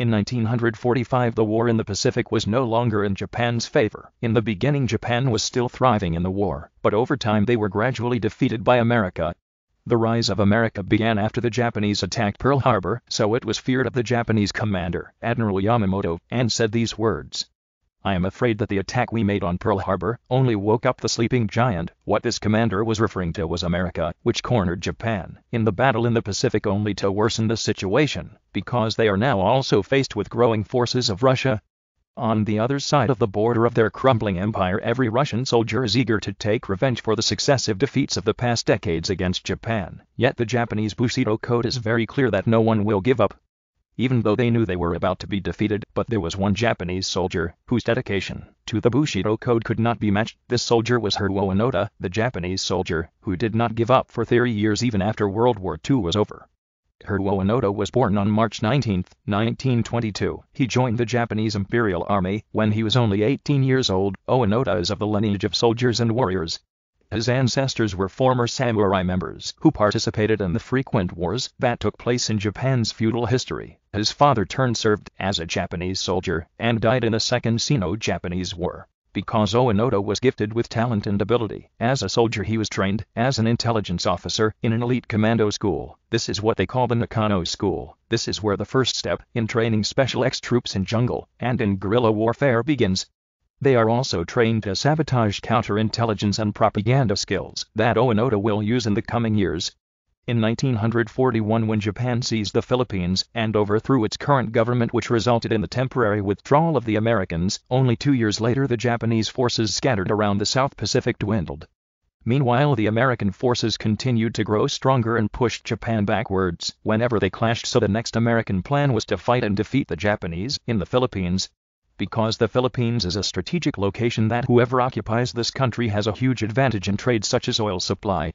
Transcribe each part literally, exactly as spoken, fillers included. In nineteen forty-five, the war in the Pacific was no longer in Japan's favor. In the beginning, Japan was still thriving in the war, but over time they were gradually defeated by America. The rise of America began after the Japanese attacked Pearl Harbor, so it was feared of the Japanese commander, Admiral Yamamoto, and said these words: "I am afraid that the attack we made on Pearl Harbor only woke up the sleeping giant." What this commander was referring to was America, which cornered Japan in the battle in the Pacific only to worsen the situation, because they are now also faced with growing forces of Russia. On the other side of the border of their crumbling empire, every Russian soldier is eager to take revenge for the successive defeats of the past decades against Japan. Yet the Japanese Bushido code is very clear that no one will give up, even though they knew they were about to be defeated. But there was one Japanese soldier whose dedication to the Bushido code could not be matched. This soldier was Hiroo Onoda, the Japanese soldier who did not give up for thirty years even after World War Two was over. Hiroo Onoda was born on March nineteenth, nineteen twenty-two. He joined the Japanese Imperial Army when he was only eighteen years old. Onoda is of the lineage of soldiers and warriors. His ancestors were former samurai members who participated in the frequent wars that took place in Japan's feudal history. His father turned served as a Japanese soldier and died in the Second Sino-Japanese War. Because Onoda was gifted with talent and ability as a soldier, he was trained as an intelligence officer in an elite commando school. This is what they call the Nakano school. This is where the first step in training special X troops in jungle and in guerrilla warfare begins. They are also trained to sabotage, counterintelligence and propaganda skills that Onoda will use in the coming years. In nineteen forty-one, when Japan seized the Philippines and overthrew its current government, which resulted in the temporary withdrawal of the Americans, only two years later the Japanese forces scattered around the South Pacific dwindled. Meanwhile, the American forces continued to grow stronger and pushed Japan backwards whenever they clashed, so the next American plan was to fight and defeat the Japanese in the Philippines. Because the Philippines is a strategic location that whoever occupies this country has a huge advantage in trade such as oil supply.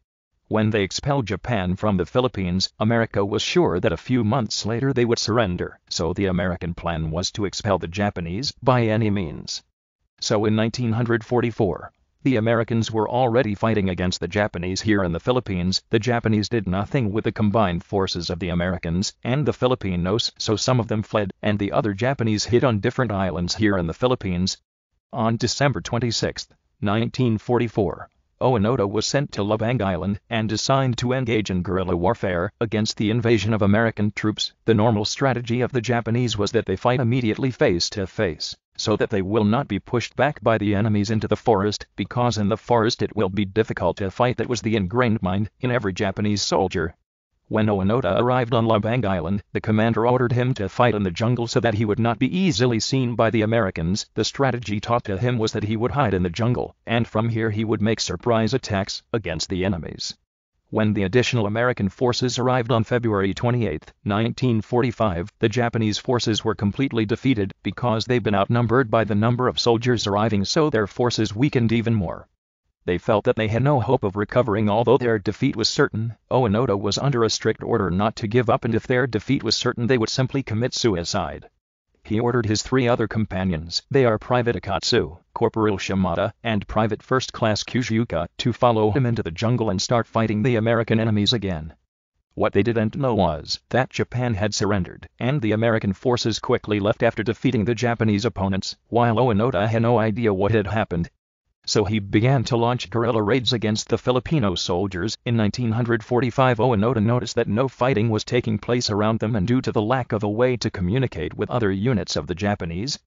When they expelled Japan from the Philippines, America was sure that a few months later they would surrender, so the American plan was to expel the Japanese by any means. So in nineteen forty-four, the Americans were already fighting against the Japanese here in the Philippines. The Japanese did nothing with the combined forces of the Americans and the Filipinos, so some of them fled, and the other Japanese hid on different islands here in the Philippines. On December twenty-sixth, nineteen forty-four, Onoda was sent to Lubang Island and assigned to engage in guerrilla warfare against the invasion of American troops. The normal strategy of the Japanese was that they fight immediately face to face, so that they will not be pushed back by the enemies into the forest, because in the forest it will be difficult to fight. That was the ingrained mind in every Japanese soldier. When Onoda arrived on Lubang Island, the commander ordered him to fight in the jungle so that he would not be easily seen by the Americans. The strategy taught to him was that he would hide in the jungle, and from here he would make surprise attacks against the enemies. When the additional American forces arrived on February twenty-eighth, nineteen forty-five, the Japanese forces were completely defeated because they'd been outnumbered by the number of soldiers arriving, so their forces weakened even more. They felt that they had no hope of recovering, although their defeat was certain. Onoda was under a strict order not to give up, and if their defeat was certain they would simply commit suicide. He ordered his three other companions, they are Private Akatsu, Corporal Shimada, and Private First Class Kozuka, to follow him into the jungle and start fighting the American enemies again. What they didn't know was that Japan had surrendered, and the American forces quickly left after defeating the Japanese opponents, while Onoda had no idea what had happened. So he began to launch guerrilla raids against the Filipino soldiers. In nineteen forty-five, Onoda noticed that no fighting was taking place around them, and due to the lack of a way to communicate with other units of the Japanese,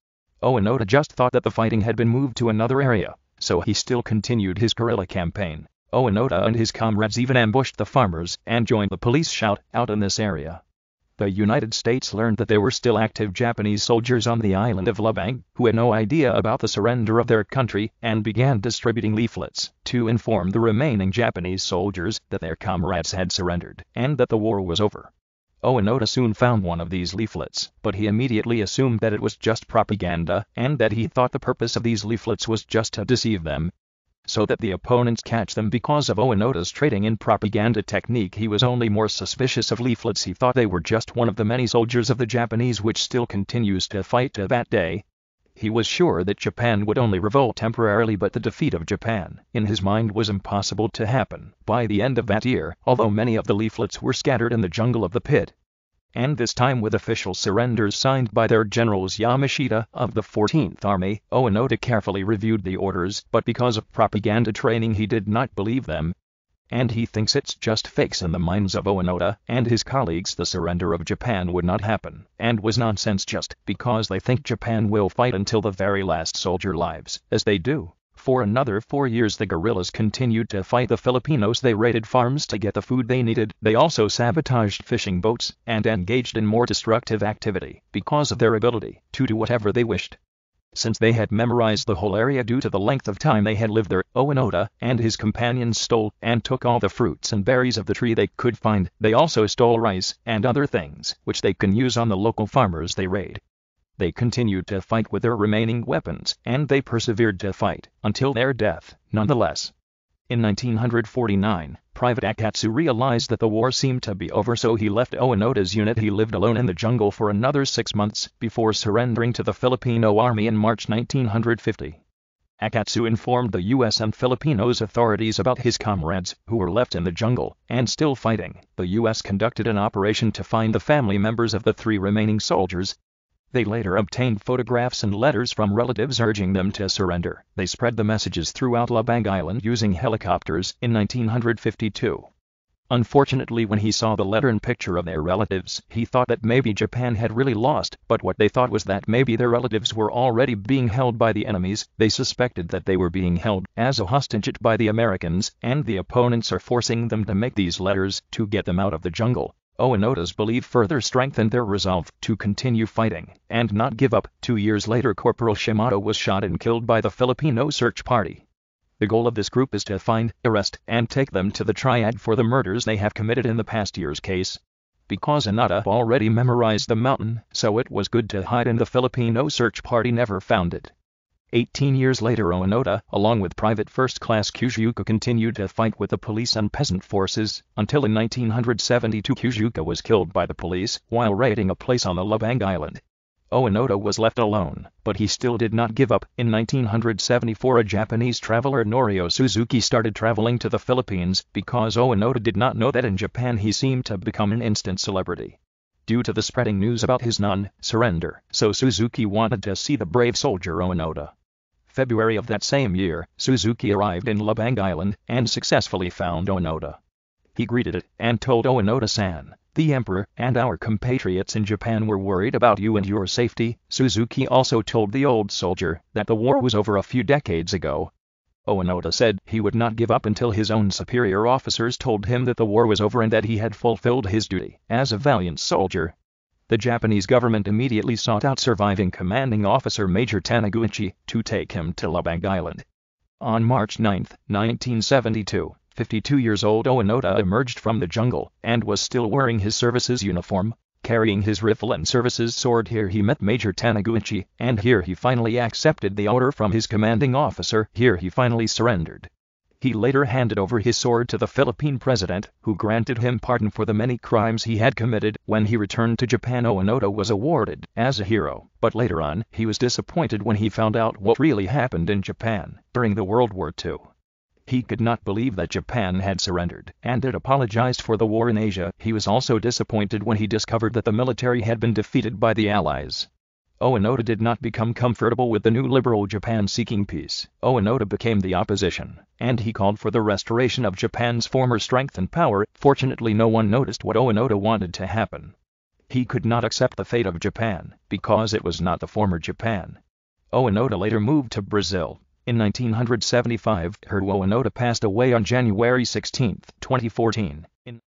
Onoda just thought that the fighting had been moved to another area, so he still continued his guerrilla campaign. Onoda and his comrades even ambushed the farmers and joined the police shout out in this area. The United States learned that there were still active Japanese soldiers on the island of Lubang, who had no idea about the surrender of their country, and began distributing leaflets to inform the remaining Japanese soldiers that their comrades had surrendered and that the war was over. Onoda soon found one of these leaflets, but he immediately assumed that it was just propaganda, and that he thought the purpose of these leaflets was just to deceive them, so that the opponents catch them. Because of Onoda's trading in propaganda technique, he was only more suspicious of leaflets. He thought they were just one of the many soldiers of the Japanese, which still continues to fight to that day. He was sure that Japan would only revolt temporarily, but the defeat of Japan, in his mind, was impossible to happen by the end of that year, although many of the leaflets were scattered in the jungle of the pit. and this time with official surrenders signed by their generals. Yamashita of the fourteenth Army, Onoda carefully reviewed the orders, but because of propaganda training he did not believe them, and he thinks it's just fakes. In the minds of Onoda and his colleagues, the surrender of Japan would not happen, and was nonsense just because they think Japan will fight until the very last soldier lives, as they do. For another four years the guerrillas continued to fight the Filipinos. They raided farms to get the food they needed. They also sabotaged fishing boats and engaged in more destructive activity because of their ability to do whatever they wished. Since they had memorized the whole area due to the length of time they had lived there, Onoda and his companions stole and took all the fruits and berries of the tree they could find. They also stole rice and other things which they can use on the local farmers they raid. They continued to fight with their remaining weapons, and they persevered to fight until their death, nonetheless. In nineteen forty-nine, Private Akatsu realized that the war seemed to be over, so he left Onoda's unit. He lived alone in the jungle for another six months before surrendering to the Filipino Army in March nineteen fifty. Akatsu informed the U S and Filipinos authorities about his comrades, who were left in the jungle and still fighting. The U S conducted an operation to find the family members of the three remaining soldiers. They later obtained photographs and letters from relatives urging them to surrender. They spread the messages throughout Lubang Island using helicopters in nineteen fifty-two. Unfortunately, when he saw the letter and picture of their relatives, he thought that maybe Japan had really lost, but what they thought was that maybe their relatives were already being held by the enemies. They suspected that they were being held as a hostage by the Americans, and the opponents are forcing them to make these letters to get them out of the jungle. Onoda's belief further strengthened their resolve to continue fighting and not give up. Two years later, Corporal Shimada was shot and killed by the Filipino search party. The goal of this group is to find, arrest, and take them to the triad for the murders they have committed in the past year's case. Because Onoda already memorized the mountain, so it was good to hide, and the Filipino search party never found it. Eighteen years later, Onoda, along with Private First Class Kozuka, continued to fight with the police and peasant forces, until in nineteen seventy-two Kozuka was killed by the police while raiding a place on the Lubang Island. Onoda was left alone, but he still did not give up. In nineteen seventy-four, a Japanese traveler, Norio Suzuki, started traveling to the Philippines because Onoda did not know that in Japan he seemed to become an instant celebrity due to the spreading news about his non-surrender, so Suzuki wanted to see the brave soldier Onoda. February of that same year, Suzuki arrived in Lubang Island and successfully found Onoda. He greeted it and told Onoda-san, "The Emperor and our compatriots in Japan were worried about you and your safety." Suzuki also told the old soldier that the war was over a few decades ago. Onoda said he would not give up until his own superior officers told him that the war was over and that he had fulfilled his duty as a valiant soldier. The Japanese government immediately sought out surviving commanding officer Major Taniguchi to take him to Lubang Island. On March ninth, nineteen seventy-two, fifty-two years old Onoda emerged from the jungle and was still wearing his services uniform, carrying his rifle and services sword. Here he met Major Taniguchi, and here he finally accepted the order from his commanding officer. Here he finally surrendered. He later handed over his sword to the Philippine president, who granted him pardon for the many crimes he had committed. When he returned to Japan, Onoda was awarded as a hero, but later on, he was disappointed when he found out what really happened in Japan during the World War Two. He could not believe that Japan had surrendered, and it apologized for the war in Asia. He was also disappointed when he discovered that the military had been defeated by the Allies. Onoda did not become comfortable with the new liberal Japan seeking peace. Onoda became the opposition, and he called for the restoration of Japan's former strength and power. Fortunately, no one noticed what Onoda wanted to happen. He could not accept the fate of Japan, because it was not the former Japan. Onoda later moved to Brazil. In nineteen seventy-five, Hiroo Onoda passed away on January sixteenth, twenty fourteen. In